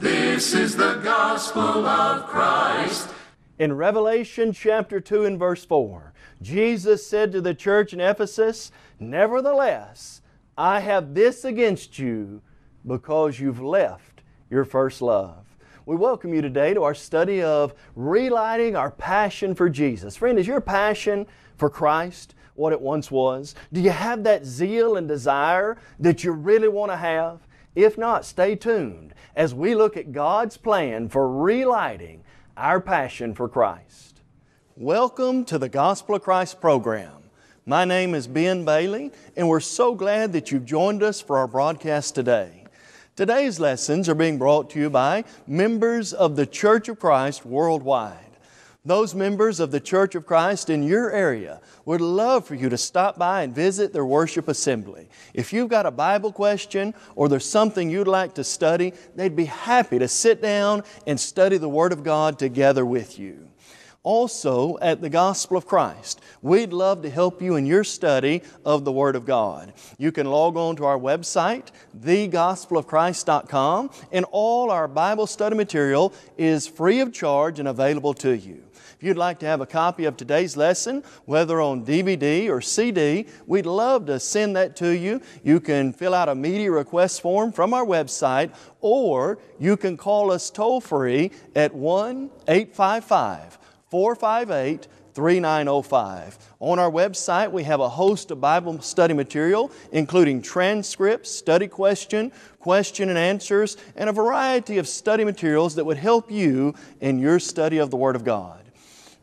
This is the gospel of Christ. In Revelation chapter 2 and verse 4, Jesus said to the church in Ephesus, "Nevertheless, I have this against you, because you've left your first love." We welcome you today to our study of relighting our passion for Jesus. Friend, is your passion for Christ what it once was? Do you have that zeal and desire that you really want to have? If not, stay tuned as we look at God's plan for relighting our passion for Christ. Welcome to the Gospel of Christ program. My name is Ben Bailey, and we're so glad that you've joined us for our broadcast today. Today's lessons are being brought to you by members of the Church of Christ worldwide. Those members of the Church of Christ in your area would love for you to stop by and visit their worship assembly. If you've got a Bible question or there's something you'd like to study, they'd be happy to sit down and study the Word of God together with you. Also, at the Gospel of Christ, we'd love to help you in your study of the Word of God. You can log on to our website, thegospelofchrist.com, and all our Bible study material is free of charge and available to you. If you'd like to have a copy of today's lesson, whether on DVD or CD, we'd love to send that to you. You can fill out a media request form from our website, or you can call us toll-free at 1-855-458-3905. On our website, we have a host of Bible study material, including transcripts, study question and answers, and a variety of study materials that would help you in your study of the Word of God.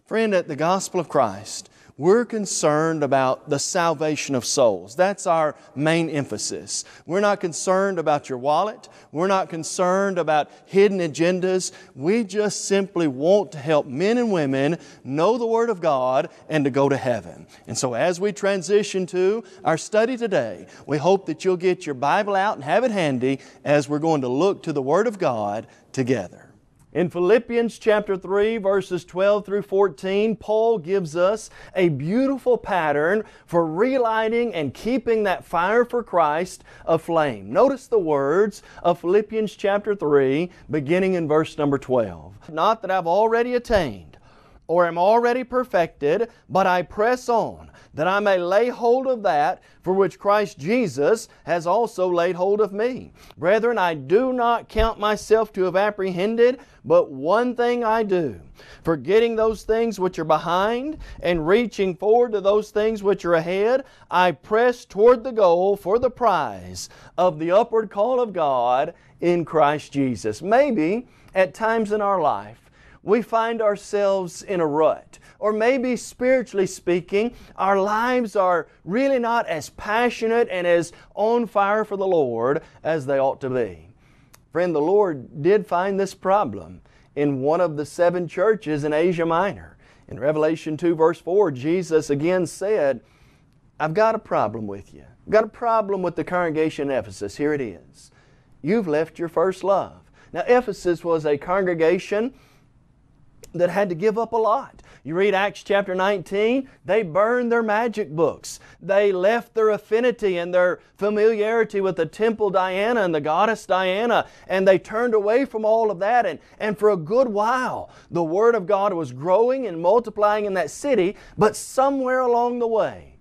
Friend, at the Gospel of Christ, we're concerned about the salvation of souls. That's our main emphasis. We're not concerned about your wallet. We're not concerned about hidden agendas. We just simply want to help men and women know the Word of God and to go to heaven. And so as we transition to our study today, we hope that you'll get your Bible out and have it handy as we're going to look to the Word of God together. In Philippians chapter 3, verses 12 through 14, Paul gives us a beautiful pattern for relighting and keeping that fire for Christ aflame. Notice the words of Philippians chapter 3, beginning in verse number 12. "Not that I've already attained or am already perfected, but I press on, that I may lay hold of that for which Christ Jesus has also laid hold of me. Brethren, I do not count myself to have apprehended, but one thing I do, forgetting those things which are behind and reaching forward to those things which are ahead, I press toward the goal for the prize of the upward call of God in Christ Jesus." Maybe at times in our life, we find ourselves in a rut, or maybe spiritually speaking, our lives are really not as passionate and as on fire for the Lord as they ought to be. Friend, the Lord did find this problem in one of the seven churches in Asia Minor. In Revelation 2 verse 4, Jesus again said, "I've got a problem with you. I've got a problem with the congregation in Ephesus. Here it is. You've left your first love." Now, Ephesus was a congregation that had to give up a lot. You read Acts chapter 19, they burned their magic books. They left their affinity and their familiarity with the temple Diana and the goddess Diana, and they turned away from all of that. And for a good while, the Word of God was growing and multiplying in that city, but somewhere along the way,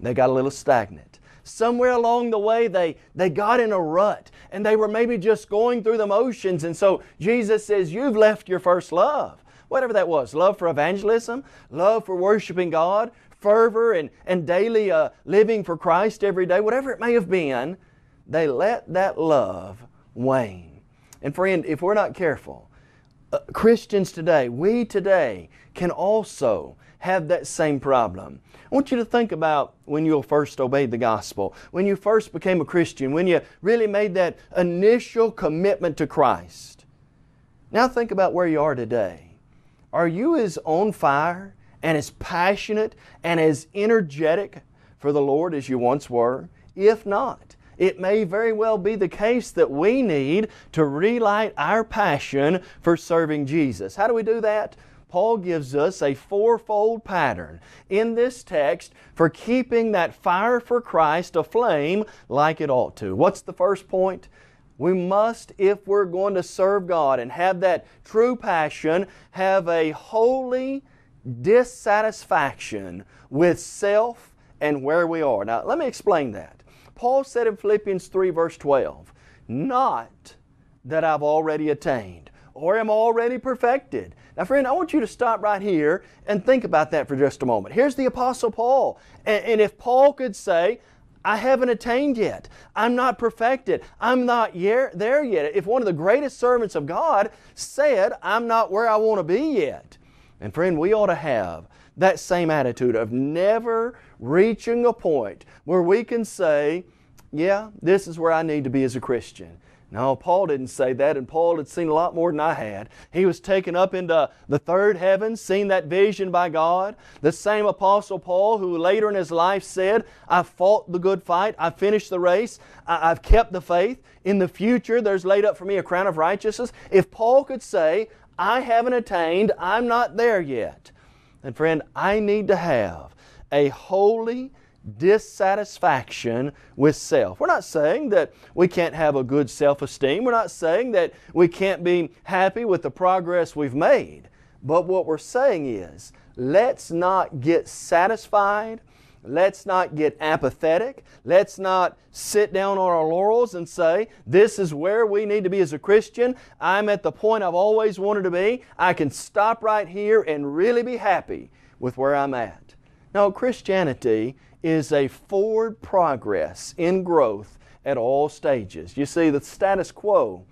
they got a little stagnant. Somewhere along the way, they got in a rut, and they were maybe just going through the motions. And so Jesus says, "You've left your first love." Whatever that was, love for evangelism, love for worshiping God, fervor and daily living for Christ every day, whatever it may have been, they let that love wane. And friend, if we're not careful, Christians today, we today can also have that same problem. I want you to think about when you first obeyed the gospel, when you first became a Christian, when you really made that initial commitment to Christ. Now think about where you are today. Are you as on fire and as passionate and as energetic for the Lord as you once were? If not, it may very well be the case that we need to relight our passion for serving Jesus. How do we do that? Paul gives us a fourfold pattern in this text for keeping that fire for Christ aflame like it ought to. What's the first point? We must, if we're going to serve God and have that true passion, have a holy dissatisfaction with self and where we are. Now, let me explain that. Paul said in Philippians 3 verse 12, "Not that I've already attained or am already perfected." Now friend, I want you to stop right here and think about that for just a moment. Here's the Apostle Paul. And if Paul could say, I haven't attained yet, I'm not perfected, I'm not there yet. If one of the greatest servants of God said, I'm not where I want to be yet. And friend, we ought to have that same attitude of never reaching a point where we can say, yeah, this is where I need to be as a Christian. No, Paul didn't say that, and Paul had seen a lot more than I had. He was taken up into the third heaven, seen that vision by God. The same Apostle Paul who later in his life said, I've fought the good fight, I've finished the race, I've kept the faith. In the future there's laid up for me a crown of righteousness. If Paul could say, I haven't attained, I'm not there yet, then friend, I need to have a holy dissatisfaction with self. We're not saying that we can't have a good self-esteem. We're not saying that we can't be happy with the progress we've made. But what we're saying is, let's not get satisfied. Let's not get apathetic. Let's not sit down on our laurels and say, this is where we need to be as a Christian. I'm at the point I've always wanted to be. I can stop right here and really be happy with where I'm at. No, Christianity is a forward progress in growth at all stages. You see, the status quo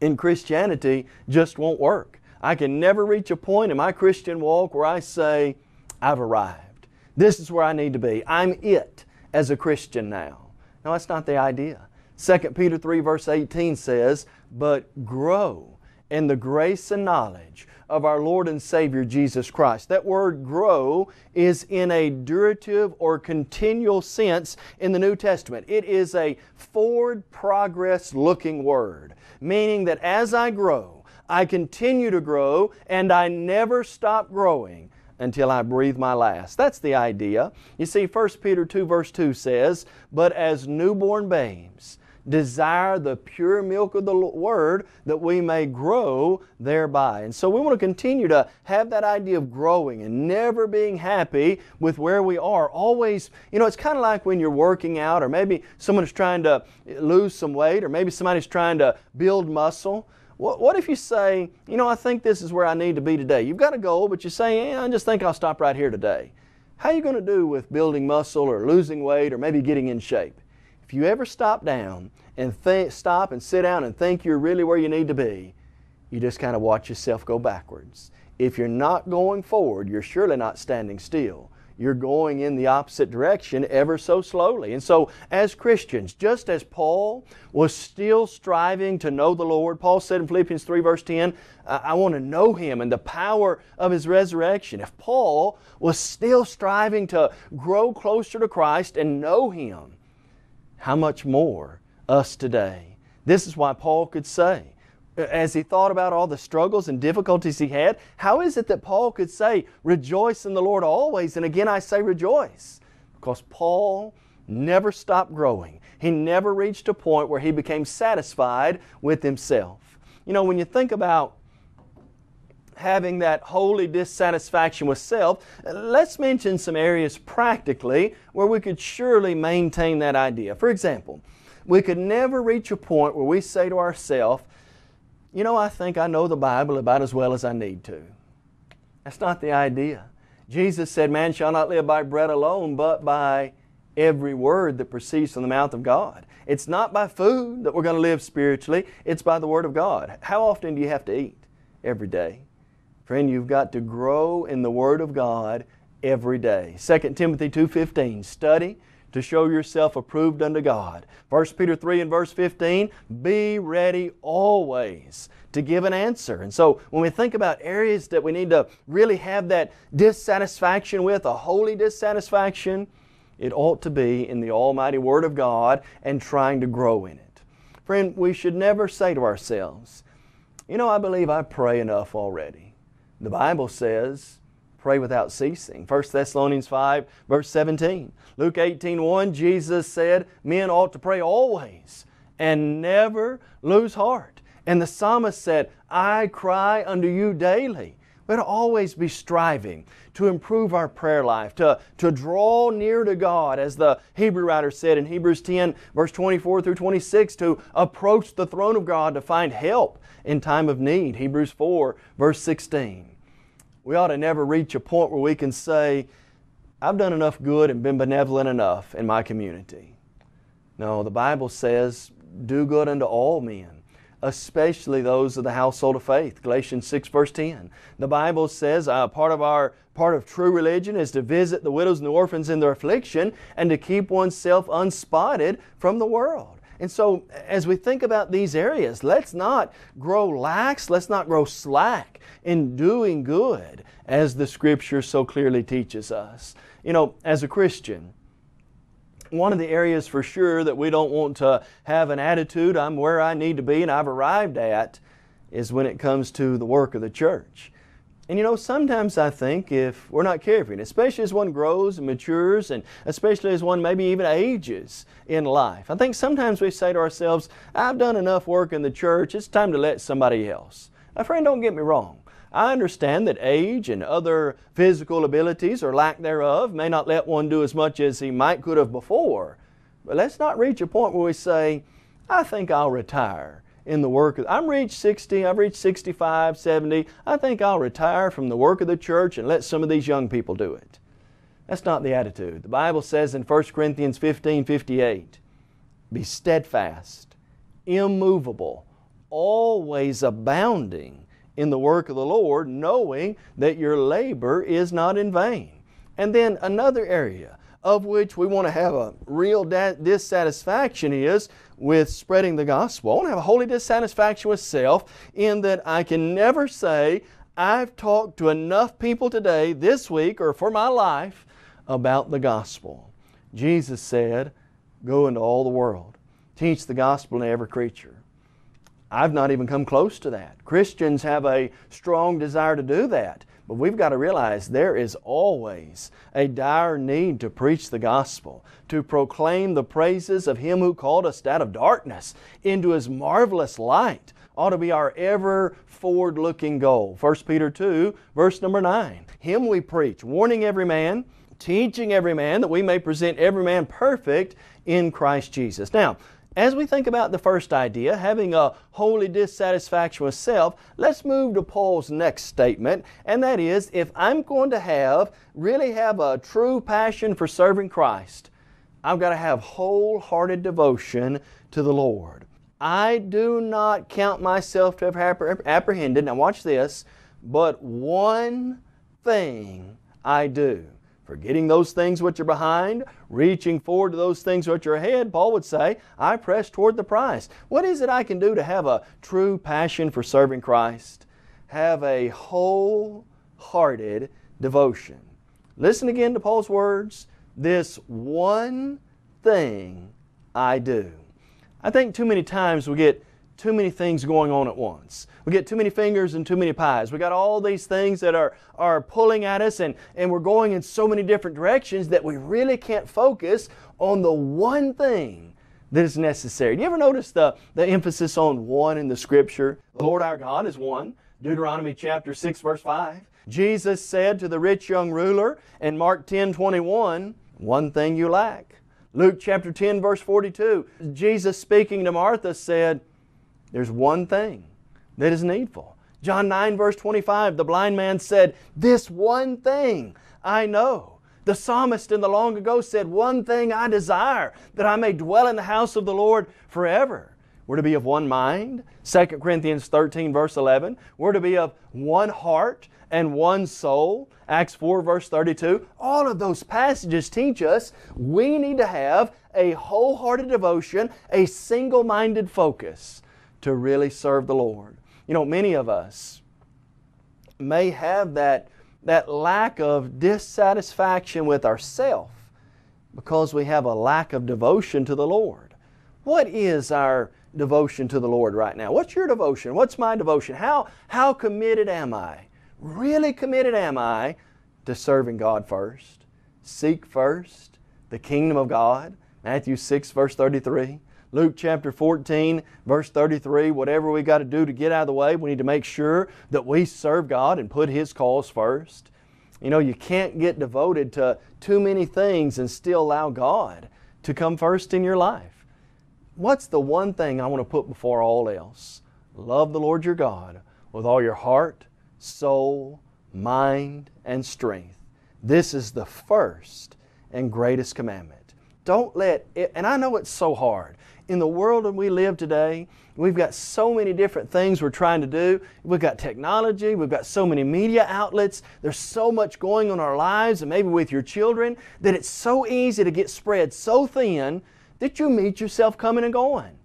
in Christianity just won't work. I can never reach a point in my Christian walk where I say, I've arrived. This is where I need to be. I'm it as a Christian now. No, that's not the idea. 2 Peter 3 verse 18 says, but grow in the grace and knowledge of our Lord and Savior Jesus Christ. That word grow is in a durative or continual sense in the New Testament. It is a forward progress looking word, meaning that as I grow, I continue to grow and I never stop growing until I breathe my last. That's the idea. You see, 1 Peter 2 verse 2 says, but as newborn babes, desire the pure milk of the Word that we may grow thereby. And so we want to continue to have that idea of growing and never being happy with where we are. Always, you know, it's kind of like when you're working out, or maybe someone's trying to lose some weight, or maybe somebody's trying to build muscle. What if you say, you know, I think this is where I need to be today. You've got a goal, but you say, I just think I'll stop right here today. How are you going to do with building muscle or losing weight or maybe getting in shape? If you ever stop down and stop and sit down and think you're really where you need to be, you just kind of watch yourself go backwards. If you're not going forward, you're surely not standing still. You're going in the opposite direction ever so slowly. And so as Christians, just as Paul was still striving to know the Lord, Paul said in Philippians 3 verse 10, I want to know Him and the power of His resurrection. If Paul was still striving to grow closer to Christ and know Him, how much more us today? This is why Paul could say, as he thought about all the struggles and difficulties he had, how is it that Paul could say, rejoice in the Lord always, and again I say rejoice? Because Paul never stopped growing. He never reached a point where he became satisfied with himself. You know, when you think about having that holy dissatisfaction with self, let's mention some areas practically where we could surely maintain that idea. For example, we could never reach a point where we say to ourselves, you know, I think I know the Bible about as well as I need to. That's not the idea. Jesus said, man shall not live by bread alone, but by every word that proceeds from the mouth of God. It's not by food that we're going to live spiritually, it's by the Word of God. How often do you have to eat? Every day. Friend, you've got to grow in the Word of God every day. 2 Timothy 2:15, study to show yourself approved unto God. 1 Peter 3 and verse 15, be ready always to give an answer. And so when we think about areas that we need to really have that dissatisfaction with, a holy dissatisfaction, it ought to be in the almighty Word of God and trying to grow in it. Friend, we should never say to ourselves, you know, I believe I pray enough already. The Bible says, pray without ceasing. 1 Thessalonians 5, verse 17. Luke 18:1, Jesus said, men ought to pray always and never lose heart. And the psalmist said, I cry unto you daily. We ought to always be striving to improve our prayer life, to draw near to God, as the Hebrew writer said in Hebrews 10, verse 24 through 26, to approach the throne of God to find help in time of need. Hebrews 4, verse 16. We ought to never reach a point where we can say, I've done enough good and been benevolent enough in my community. No, the Bible says, do good unto all men, especially those of the household of faith. Galatians 6 verse 10. The Bible says part of true religion is to visit the widows and the orphans in their affliction and to keep oneself unspotted from the world. And so as we think about these areas, let's not grow lax, let's not grow slack in doing good as the Scripture so clearly teaches us. You know, as a Christian, one of the areas for sure that we don't want to have an attitude, I'm where I need to be and I've arrived at, is when it comes to the work of the church. And you know, sometimes I think if we're not careful, especially as one grows and matures, and especially as one maybe even ages in life, I think sometimes we say to ourselves, I've done enough work in the church, it's time to let somebody else. Now friend, don't get me wrong. I understand that age and other physical abilities or lack thereof may not let one do as much as he might could have before. But let's not reach a point where we say, I think I'll retire in the work of, I'm reached 60, I've reached 65, 70, I think I'll retire from the work of the church and let some of these young people do it. That's not the attitude. The Bible says in 1 Corinthians 15:58, be steadfast, immovable, always abounding in the work of the Lord, knowing that your labor is not in vain. And then another area of which we want to have a real dissatisfaction is with spreading the gospel. I want to have a holy dissatisfaction with self in that I can never say, I've talked to enough people today, this week, or for my life about the gospel. Jesus said, go into all the world, teach the gospel to every creature. I've not even come close to that. Christians have a strong desire to do that. But we've got to realize there is always a dire need to preach the gospel, to proclaim the praises of Him who called us out of darkness into His marvelous light. Ought to be our ever forward-looking goal. 1 Peter 2, verse number 9. Him we preach, warning every man, teaching every man, that we may present every man perfect in Christ Jesus. Now, as we think about the first idea, having a holy dissatisfaction with self, let's move to Paul's next statement, and that is, if I'm going to really have a true passion for serving Christ, I've got to have wholehearted devotion to the Lord. I do not count myself to have apprehended, now watch this, but one thing I do. Forgetting those things which are behind, reaching forward to those things which are ahead, Paul would say, I press toward the prize. What is it I can do to have a true passion for serving Christ? Have a wholehearted devotion. Listen again to Paul's words, this one thing I do. I think too many times we get too many things going on at once. We get too many fingers and too many pies. We got all these things that are pulling at us and we're going in so many different directions that we really can't focus on the one thing that is necessary. Do you ever notice the emphasis on one in the Scripture? The Lord our God is one. Deuteronomy chapter 6 verse 5. Jesus said to the rich young ruler in Mark 10:21, one thing you lack. Luke chapter 10 verse 42. Jesus speaking to Martha said, there's one thing that is needful. John 9 verse 25, the blind man said, this one thing I know. The psalmist in the long ago said, one thing I desire, that I may dwell in the house of the Lord forever. We're to be of one mind. 2 Corinthians 13, verse 11. We're to be of one heart and one soul. Acts 4, verse 32. All of those passages teach us we need to have a wholehearted devotion, a single-minded focus to really serve the Lord. You know, many of us may have that lack of dissatisfaction with ourselves because we have a lack of devotion to the Lord. What is our devotion to the Lord right now? What's your devotion? What's my devotion? How committed am I? Really committed am I to serving God first? Seek first the kingdom of God. Matthew 6, verse 33. Luke chapter 14, verse 33, whatever we got to do to get out of the way, we need to make sure that we serve God and put His cause first. You know, you can't get devoted to too many things and still allow God to come first in your life. What's the one thing I want to put before all else? Love the Lord your God with all your heart, soul, mind, and strength. This is the first and greatest commandment. Don't let it, and I know it's so hard. In the world that we live today, we've got so many different things we're trying to do. We've got technology, we've got so many media outlets. There's so much going on in our lives and maybe with your children that it's so easy to get spread so thin that you meet yourself coming and going.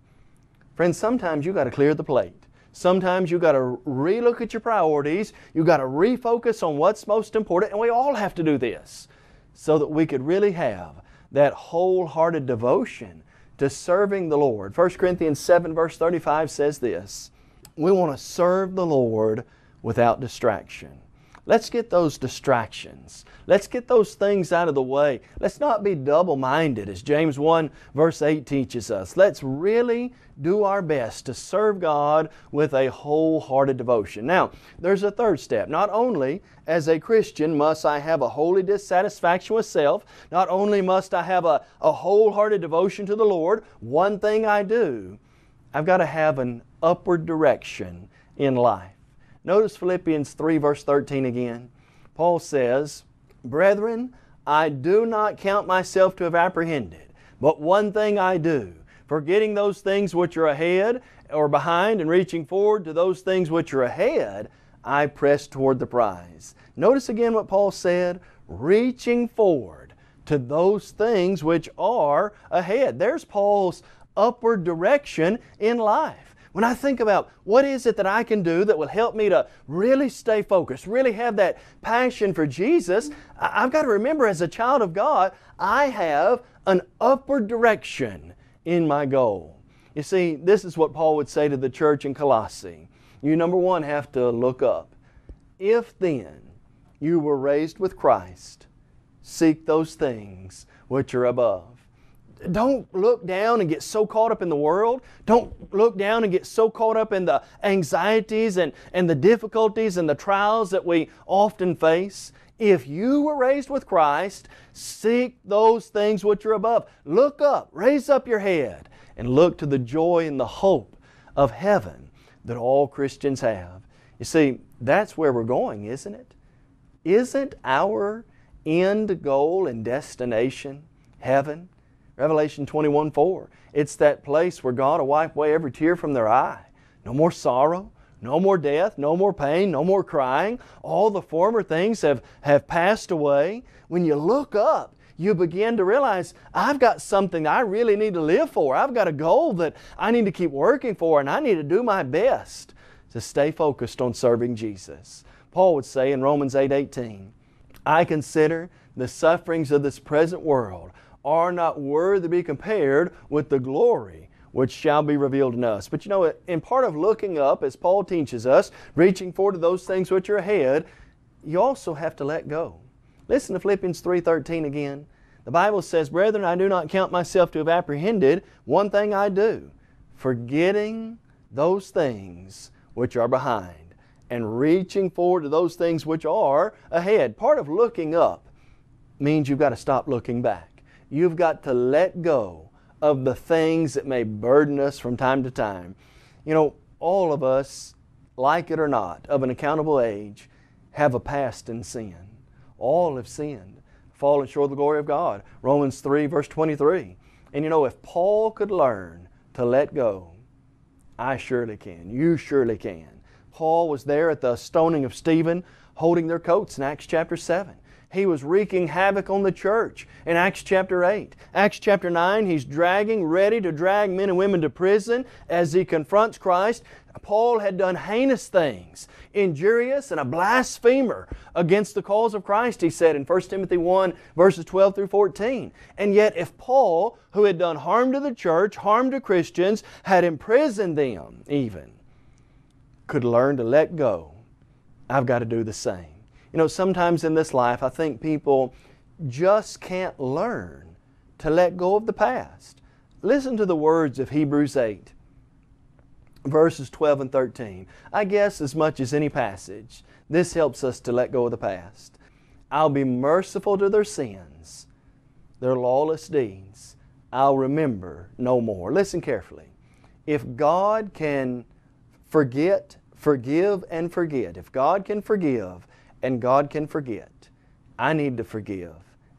Friends, sometimes you've got to clear the plate. Sometimes you've got to relook at your priorities. You've got to refocus on what's most important, and we all have to do this so that we could really have that wholehearted devotion to serving the Lord. 1 Corinthians 7, verse 35 says this, we want to serve the Lord without distraction. Let's get those distractions. Let's get those things out of the way. Let's not be double-minded, as James 1, verse 8 teaches us. Let's really do our best to serve God with a wholehearted devotion. Now, there's a third step. Not only as a Christian must I have a holy dissatisfaction with self, not only must I have a wholehearted devotion to the Lord, one thing I do, I've got to have an upward direction in life. Notice Philippians 3, verse 13 again. Paul says, brethren, I do not count myself to have apprehended, but one thing I do, forgetting those things which are ahead or behind and reaching forward to those things which are ahead, I press toward the prize. Notice again what Paul said, reaching forward to those things which are ahead. There's Paul's upward direction in life. When I think about what is it that I can do that will help me to really stay focused, really have that passion for Jesus, I've got to remember as a child of God, I have an upward direction in my goal. You see, this is what Paul would say to the church in Colossae. You, number one, have to look up. If then you were raised with Christ, seek those things which are above. Don't look down and get so caught up in the world. Don't look down and get so caught up in the anxieties and the difficulties and the trials that we often face. If you were raised with Christ, seek those things which are above. Look up, raise up your head, and look to the joy and the hope of heaven that all Christians have. You see, that's where we're going, isn't it? Isn't our end goal and destination heaven? Revelation 21:4, it's that place where God will wipe away every tear from their eye. No more sorrow, no more death, no more pain, no more crying. All the former things have passed away. When you look up, you begin to realize, I've got something I really need to live for. I've got a goal that I need to keep working for, and I need to do my best to stay focused on serving Jesus. Paul would say in Romans 8:18, I consider the sufferings of this present world are not worthy to be compared with the glory which shall be revealed in us. But you know, in part of looking up, as Paul teaches us, reaching forward to those things which are ahead, you also have to let go. Listen to Philippians 3:13 again. The Bible says, brethren, I do not count myself to have apprehended. One thing I do, forgetting those things which are behind and reaching forward to those things which are ahead. Part of looking up means you've got to stop looking back. You've got to let go of the things that may burden us from time to time. You know, all of us, like it or not, of an accountable age, have a past in sin. All have sinned, fallen short of the glory of God. Romans 3, verse 23. And you know, if Paul could learn to let go, I surely can. You surely can. Paul was there at the stoning of Stephen, holding their coats in Acts chapter 7. He was wreaking havoc on the church in Acts chapter 8. Acts chapter 9, he's ready to drag men and women to prison as he confronts Christ. Paul had done heinous things, injurious and a blasphemer against the cause of Christ, he said in 1 Timothy 1, verses 12 through 14. And yet if Paul, who had done harm to the church, harm to Christians, had imprisoned them even, could learn to let go, I've got to do the same. You know, sometimes in this life, I think people just can't learn to let go of the past. Listen to the words of Hebrews 8, verses 12 and 13. I guess as much as any passage, this helps us to let go of the past. I'll be merciful to their sins, their lawless deeds. I'll remember no more. Listen carefully. If God can forgive, and forget. If God can forgive, and God can forget. I need to forgive,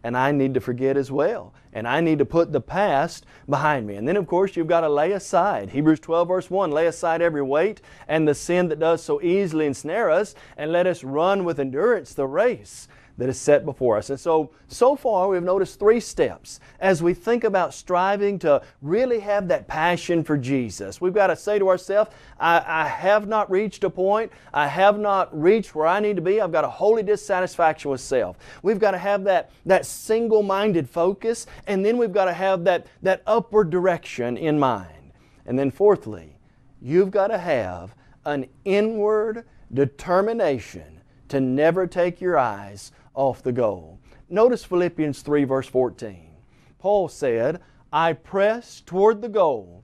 and I need to forget as well. And I need to put the past behind me. And then, of course, you've got to lay aside. Hebrews 12, verse 1, lay aside every weight and the sin that does so easily ensnare us, and let us run with endurance the race that is set before us. And so far we've noticed three steps as we think about striving to really have that passion for Jesus. We've got to say to ourselves, I have not reached a point. I have not reached where I need to be. I've got a holy dissatisfaction with self. We've got to have that single-minded focus, and then we've got to have that upward direction in mind. And then fourthly, you've got to have an inward determination to never take your eyes off the goal. Notice Philippians 3, verse 14. Paul said, I press toward the goal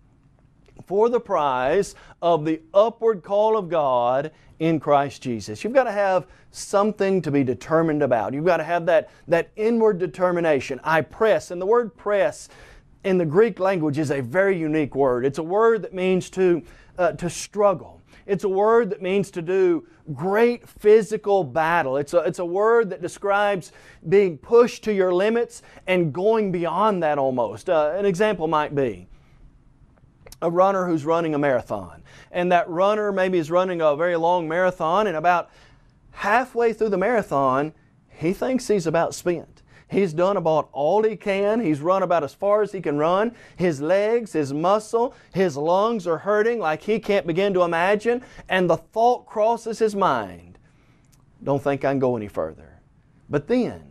for the prize of the upward call of God in Christ Jesus. You've got to have something to be determined about. You've got to have that inward determination. I press. And the word press in the Greek language is a very unique word. It's a word that means to struggle. It's a word that means to do great physical battle. It's a word that describes being pushed to your limits and going beyond that almost. An example might be a runner who's running a marathon. And that runner maybe is running a very long marathon, and about halfway through the marathon, he thinks he's about spent. He's done about all he can. He's run about as far as he can run. His legs, his muscle, his lungs are hurting like he can't begin to imagine. And the thought crosses his mind, don't think I can go any further. But then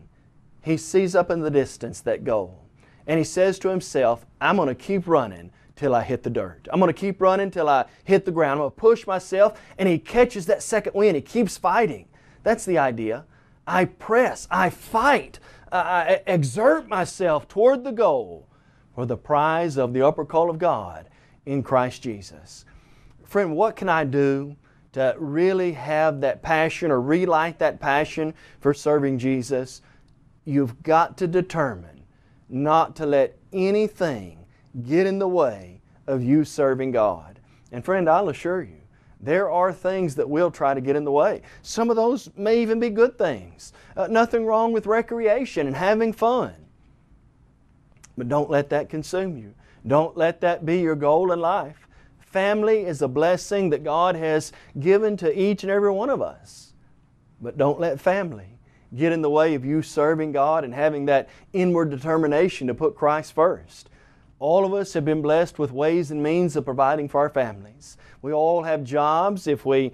he sees up in the distance that goal. And he says to himself, I'm going to keep running till I hit the dirt. I'm going to keep running till I hit the ground. I'm going to push myself. And he catches that second wind. He keeps fighting. That's the idea. I press. I fight. I exert myself toward the goal for the prize of the upward call of God in Christ Jesus. Friend, what can I do to really have that passion or relight that passion for serving Jesus? You've got to determine not to let anything get in the way of you serving God. And friend, I'll assure you, there are things that will try to get in the way. Some of those may even be good things. Nothing wrong with recreation and having fun. But don't let that consume you. Don't let that be your goal in life. Family is a blessing that God has given to each and every one of us. But don't let family get in the way of you serving God and having that inward determination to put Christ first. All of us have been blessed with ways and means of providing for our families. We all have jobs that we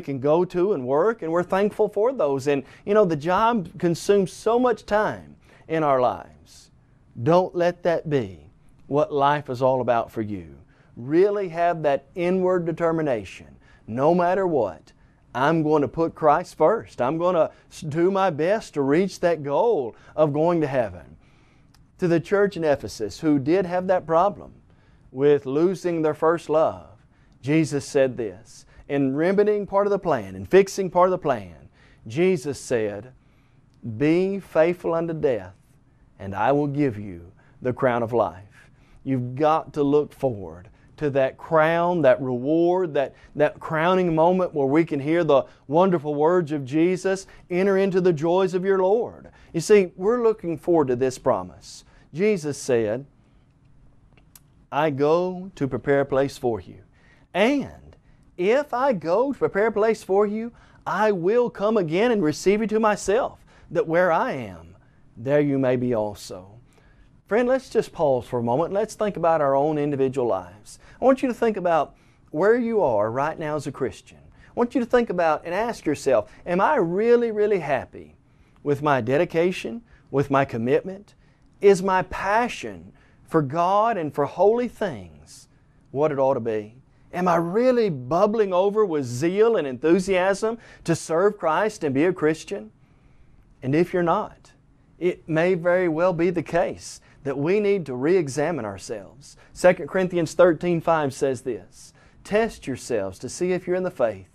can go to and work, and we're thankful for those. And you know, the job consumes so much time in our lives. Don't let that be what life is all about for you. Really have that inward determination. No matter what, I'm going to put Christ first. I'm going to do my best to reach that goal of going to heaven. To the church in Ephesus who did have that problem with losing their first love, Jesus said this, in remedying part of the plan, in fixing part of the plan, Jesus said, be faithful unto death, and I will give you the crown of life. You've got to look forward to that crown, that reward, that crowning moment where we can hear the wonderful words of Jesus, enter into the joys of your Lord. You see, we're looking forward to this promise. Jesus said, I go to prepare a place for you. And if I go to prepare a place for you, I will come again and receive you to myself, that where I am, there you may be also. Friend, let's just pause for a moment. Let's think about our own individual lives. I want you to think about where you are right now as a Christian. I want you to think about and ask yourself, am I really, really happy with my dedication, with my commitment? Is my passion for God and for holy things what it ought to be? Am I really bubbling over with zeal and enthusiasm to serve Christ and be a Christian? And if you're not, it may very well be the case that we need to re-examine ourselves. 2 Corinthians 13:5 says this, "Test yourselves to see if you're in the faith.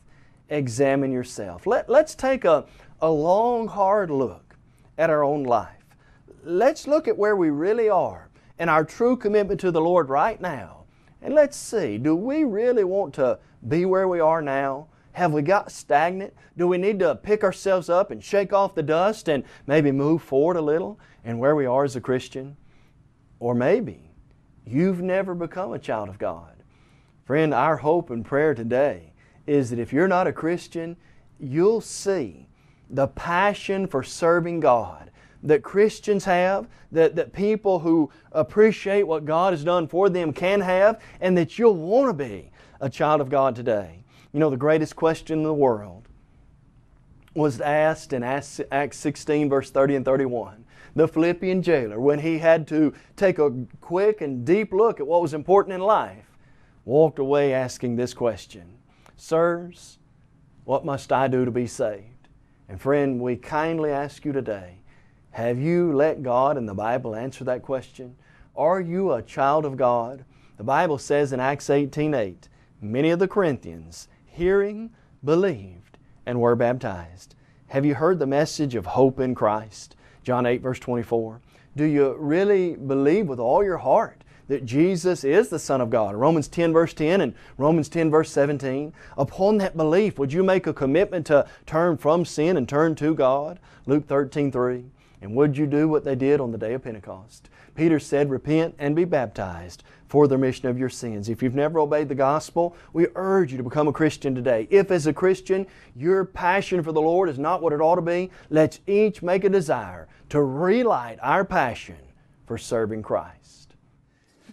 Examine yourself." Let's take a long, hard look at our own life. Let's look at where we really are and our true commitment to the Lord right now. And let's see, do we really want to be where we are now? Have we got stagnant? Do we need to pick ourselves up and shake off the dust and maybe move forward a little in where we are as a Christian? Or maybe you've never become a child of God. Friend, our hope and prayer today is that if you're not a Christian, you'll see the passion for serving God that Christians have, that people who appreciate what God has done for them can have, and that you'll want to be a child of God today. You know, the greatest question in the world was asked in Acts 16, verse 30 and 31. The Philippian jailer, when he had to take a quick and deep look at what was important in life, walked away asking this question, "Sirs, what must I do to be saved?" And friend, we kindly ask you today, have you let God and the Bible answer that question? Are you a child of God? The Bible says in Acts 18:8, "Many of the Corinthians, hearing, believed, and were baptized." Have you heard the message of hope in Christ? John 8, verse 24. Do you really believe with all your heart that Jesus is the Son of God? Romans 10, verse 10 and Romans 10, verse 17. Upon that belief, would you make a commitment to turn from sin and turn to God? Luke 13, 3. And would you do what they did on the day of Pentecost? Peter said, "Repent and be baptized for the remission of your sins." If you've never obeyed the gospel, we urge you to become a Christian today. If as a Christian, your passion for the Lord is not what it ought to be, let's each make a desire to relight our passion for serving Christ.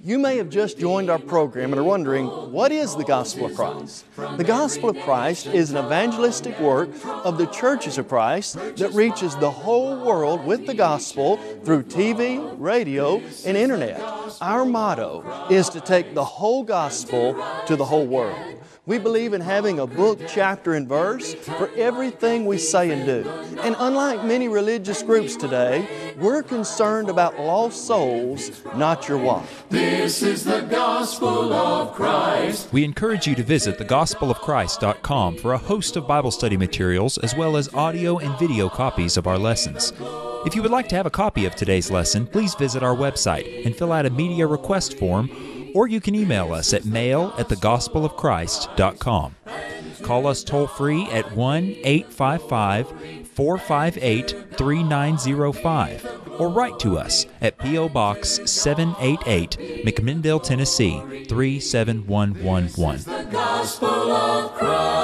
You may have just joined our program and are wondering, what is the gospel of Christ? The gospel of Christ is an evangelistic work of the churches of Christ that reaches the whole world with the gospel through TV, radio, and internet. Our motto is to take the whole gospel to the whole world. We believe in having a book, chapter, and verse for everything we say and do. And unlike many religious groups today, we're concerned about lost souls, not your wife. This is the gospel of Christ. We encourage you to visit thegospelofchrist.com for a host of Bible study materials as well as audio and video copies of our lessons. If you would like to have a copy of today's lesson, please visit our website and fill out a media request form, or you can email us at mail@thegospelofchrist.com. Call us toll-free at 1-855-458-3905 or write to us at P.O. Box 788, McMinnville, Tennessee 37111.